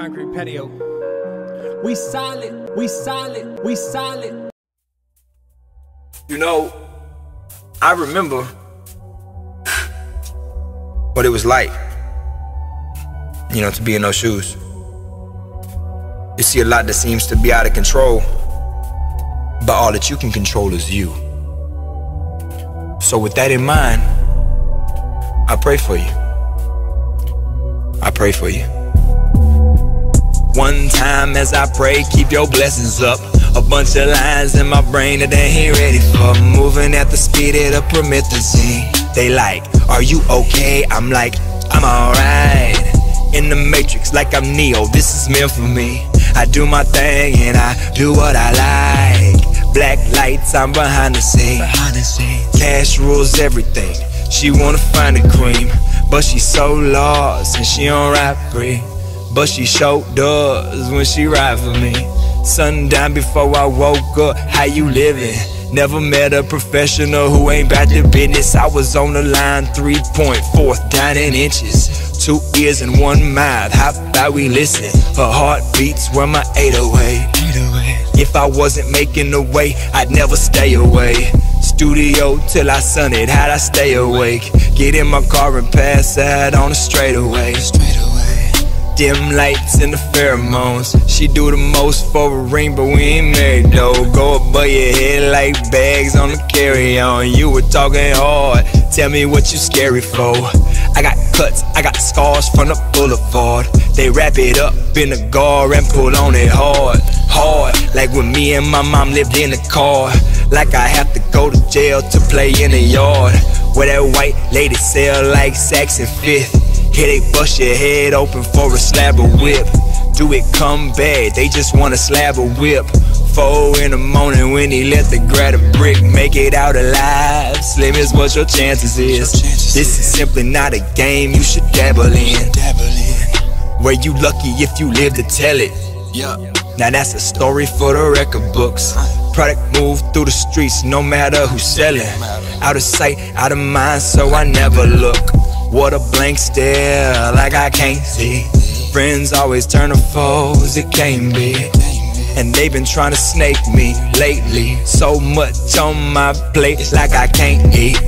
concrete patio. We solid, we solid, we solid. You know, I remember what it was like, you know, to be in those shoes. You see a lot that seems to be out of control, but all that you can control is you. So with that in mind, I pray for you. I pray for you. One time as I pray, keep your blessings up. A bunch of lines in my brain that they ain't ready for. Moving at the speed of the promethazine. They like, are you okay? I'm like, I'm alright. In the matrix like I'm Neo, this is meant for me. I do my thing and I do what I like. Black lights, I'm behind the scenes. Cash rules everything. She wanna find a cream, but she so lost and she don't ride free. But she sure does when she ride for me. Sundown before I woke up, how you living? Never met a professional who ain't about the business. I was on the line, 3.4, down in inches. 2 ears and 1 mouth, how about we listen? Her heartbeats were my 808. If I wasn't making the way, I'd never stay away. Studio till I sun it, how'd I stay awake? Get in my car and pass out on a straightaway. Dim lights and the pheromones. She do the most for a ring, but we ain't married though. Go above your head like bags on the carry-on. You were talking hard, tell me what you scary for. I got cuts, I got scars from the boulevard. They wrap it up in the guard and pull on it hard, hard. Like when me and my mom lived in the car. Like I have to go to jail to play in the yard. Where that white lady sell like Saks and Fifth. Here they bust your head open for a slab of whip. Do it come bad, they just want a slab of whip. 4 in the morning when he left to grab a brick. Make it out alive, slim is what your chances is. This is simply not a game you should dabble in. Were you lucky if you live to tell it? Now that's a story for the record books. Product move through the streets no matter who's selling. Out of sight, out of mind, so I never look. What a blank stare, like I can't see. Friends always turn to foes, it can't be. And they've been trying to snake me lately. So much on my plate, it's like I can't eat.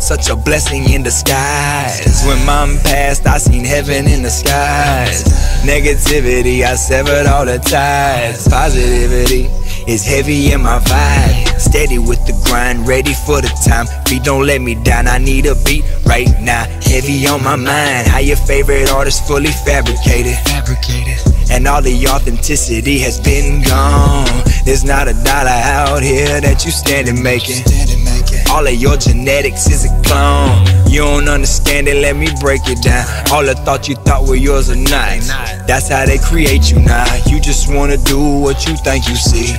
Such a blessing in disguise. When mom passed, I seen heaven in the skies. Negativity, I severed all the ties. Positivity is heavy in my vibe. Steady with the grind, ready for the time. Beat don't let me down, I need a beat right now. Heavy on my mind, how your favorite artist fully fabricated. And all the authenticity has been gone. There's not a dollar out here that you standing making. All of your genetics is a clone. You don't understand it, let me break it down. All the thoughts you thought were yours are not. That's how they create you now. You just wanna do what you think you see.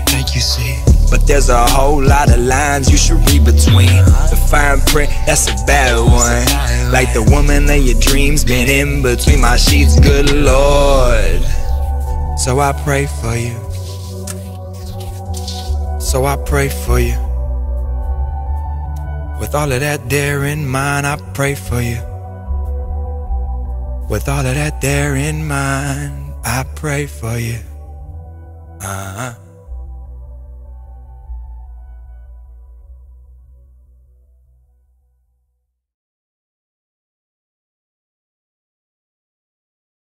But there's a whole lot of lines you should read between. The fine print, that's a bad one. Like the woman of your dreams been in between my sheets, good Lord. So I pray for you. So I pray for you. With all of that there in mind, I pray for you. With all of that there in mind, I pray for you.